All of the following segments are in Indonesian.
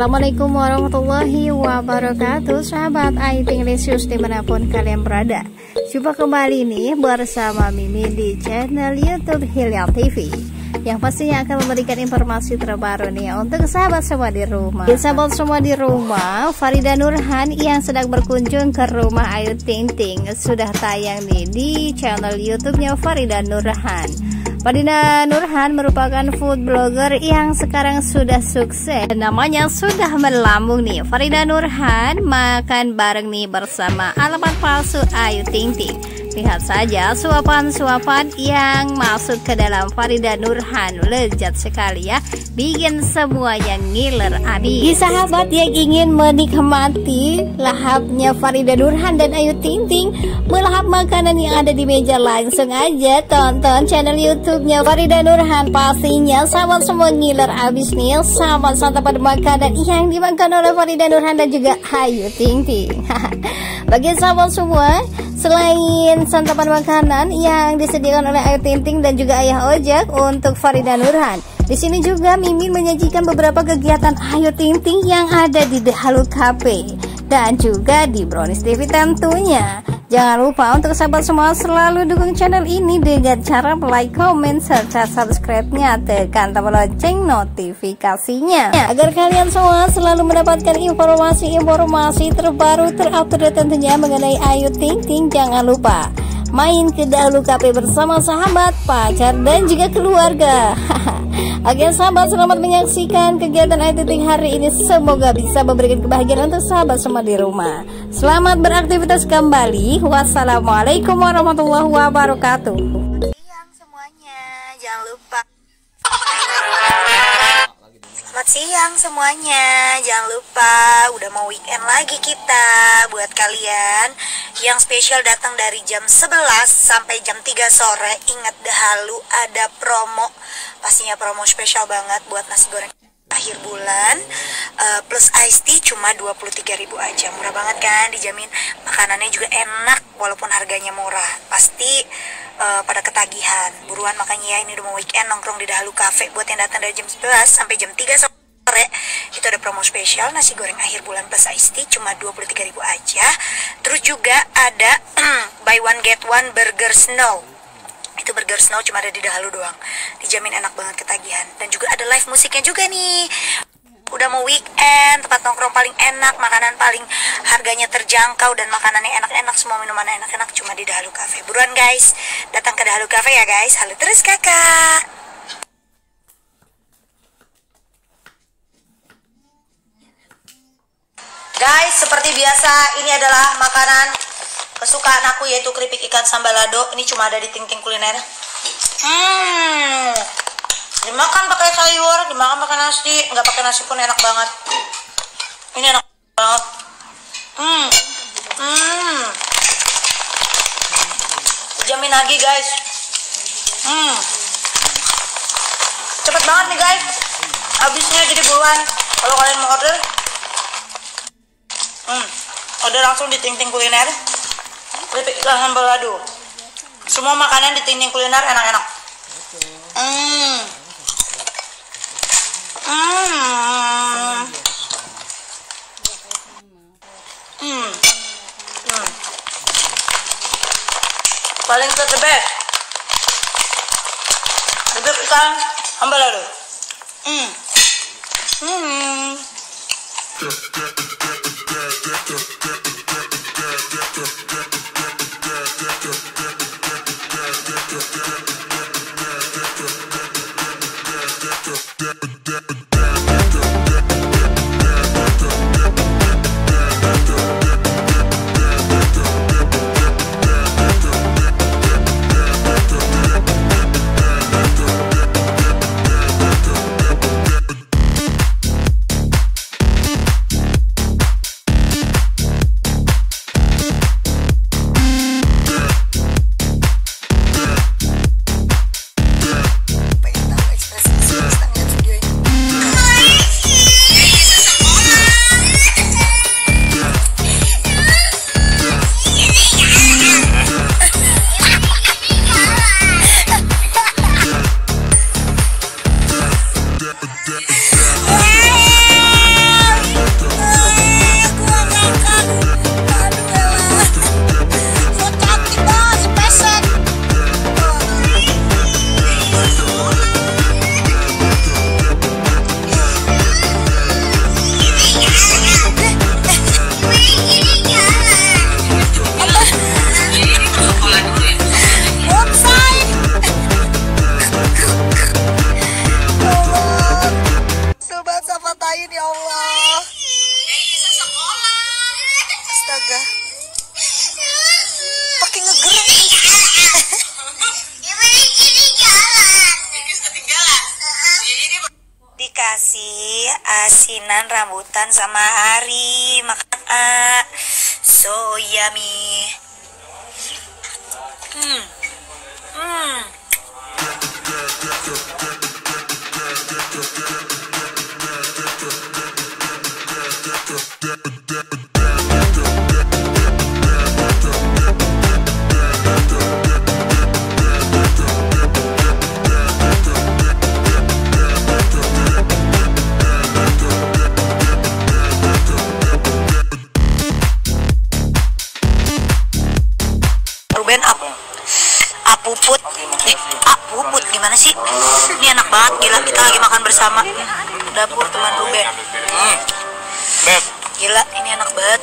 Assalamualaikum warahmatullahi wabarakatuh, sahabat Ayu Ting Ting dimanapun kalian berada. Jumpa kembali nih bersama Mimi di channel YouTube Hilya TV, yang pastinya akan memberikan informasi terbaru nih untuk sahabat semua di rumah. Sahabat semua di rumah, Farida Nurhan yang sedang berkunjung ke rumah Ayu Ting Ting sudah tayang nih di channel YouTube-nya Farida Nurhan. Farida Nurhan merupakan food blogger yang sekarang sudah sukses. Namanya sudah melambung nih. Farida Nurhan makan bareng nih bersama alamat palsu Ayu Ting Ting. Lihat saja suapan-suapan yang masuk ke dalam Farida Nurhan, lezat sekali ya, bikin semuanya ngiler abis. Di sahabat yang ingin menikmati lahapnya Farida Nurhan dan Ayu Ting Ting, melahap makanan yang ada di meja, langsung aja tonton channel YouTube-nya Farida Nurhan. Pastinya sahabat semua ngiler abis nih sama santapan makanan yang dimakan oleh Farida Nurhan dan juga Ayu Ting Ting. Bagi sahabat semua, selain santapan makanan yang disediakan oleh Ayu Ting Ting dan juga ayah ojek untuk Farida Nurhan, di sini juga Mimin menyajikan beberapa kegiatan Ayu Ting Ting yang ada di Dahalu Cafe dan juga di Brownies TV tentunya. Jangan lupa untuk sahabat semua selalu dukung channel ini dengan cara like, comment, serta subscribe-nya, tekan tombol lonceng notifikasinya, agar kalian semua selalu mendapatkan informasi terbaru, terupdate tentunya mengenai Ayu Ting Ting. Jangan lupa main ke Dahalu Cafe bersama sahabat, pacar, dan juga keluarga. Oke sahabat, selamat menyaksikan kegiatan Ayu Ting Ting hari ini. Semoga bisa memberikan kebahagiaan untuk sahabat semua di rumah. Selamat beraktivitas kembali. Wassalamualaikum warahmatullahi wabarakatuh. Siang semuanya, jangan lupa. Selamat siang semuanya, jangan lupa. Udah mau weekend lagi kita. Buat kalian yang spesial datang dari jam 11 sampai jam 3 sore, ingat Dahalu ada promo, pastinya promo spesial banget buat nasi goreng akhir bulan plus iced tea cuma 23.000 aja. Murah banget kan, dijamin makanannya juga enak walaupun harganya murah. Pasti pada ketagihan. Buruan makanya ya, ini udah mau weekend, nongkrong di Dahalu Cafe. Buat yang datang dari jam 11 sampai jam 3 sore, itu ada promo spesial nasi goreng akhir bulan plus iced tea cuma 23.000 aja. Terus juga ada buy one get one burger snow. Itu burger snow cuma ada di Dahalu doang, dijamin enak banget, ketagihan. Dan juga ada live musiknya juga nih. Udah mau weekend, tempat nongkrong paling enak, makanan paling harganya terjangkau, dan makanannya enak-enak, semua minumannya enak-enak cuma di Dahalu Cafe. Buruan guys, datang ke Dahalu Cafe ya guys. Halo terus kakak. Guys, seperti biasa, ini adalah makanan kesukaan aku, yaitu keripik ikan sambalado. Ini cuma ada di Tingting Kuliner. Dimakan pakai sayur, dimakan pakai nasi, nggak pakai nasi pun enak banget. Ini enak banget. Jamin lagi guys. Cepet banget nih guys habisnya, jadi buruan kalau kalian mau order. Order langsung di Tingting Kuliner. Keripik ikan sambalado. Semua makanan di Tingting Kuliner enak-enak. Paling the best. Keripik ikan sambalado. sih asinan rambutan sama hari makan so yummy. Apuput gimana sih? Ini enak banget, gila, kita lagi makan bersama dapur teman Ruben. Gila, ini enak banget.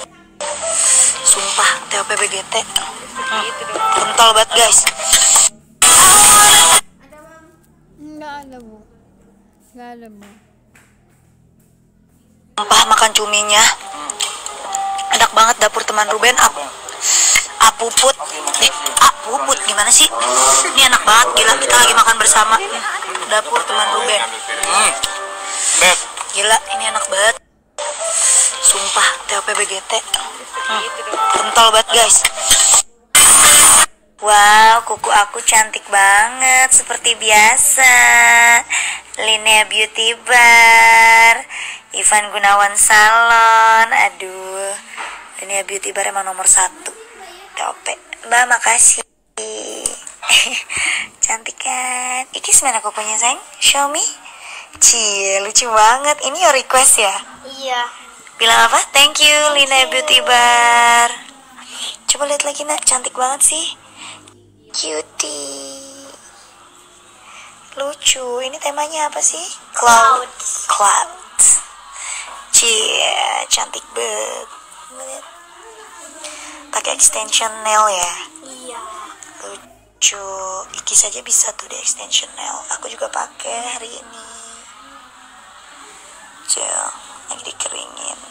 Sumpah, TOPBGT kental banget guys. Enggak ada bu. Sumpah makan cuminya enak banget dapur teman Ruben. Apuput gimana sih? Ini enak banget, gila, kita lagi makan bersama dapur teman Ruben. Gila, ini enak banget. Sumpah TOPBGT kental banget guys. Wow, kuku aku cantik banget seperti biasa. Linea Beauty Bar, Ivan Gunawan Salon. Aduh, Linea Beauty Bar emang nomor 1. Mbak, makasih. Cantik kan? Ini mana kokonya sayang? Show me. Cie, lucu banget. Ini your request ya? Iya. Bilang apa? Thank you, Linea Beauty Bar. Coba lihat lagi nak, cantik banget sih. Cutie. Lucu. Ini temanya apa sih? Clouds. Cie, cantik banget. Pakai extension nail ya? Iya. Lucu. Iki saja bisa tuh di extension nail. Aku juga pakai hari ini. Gel, lagi dikeringin.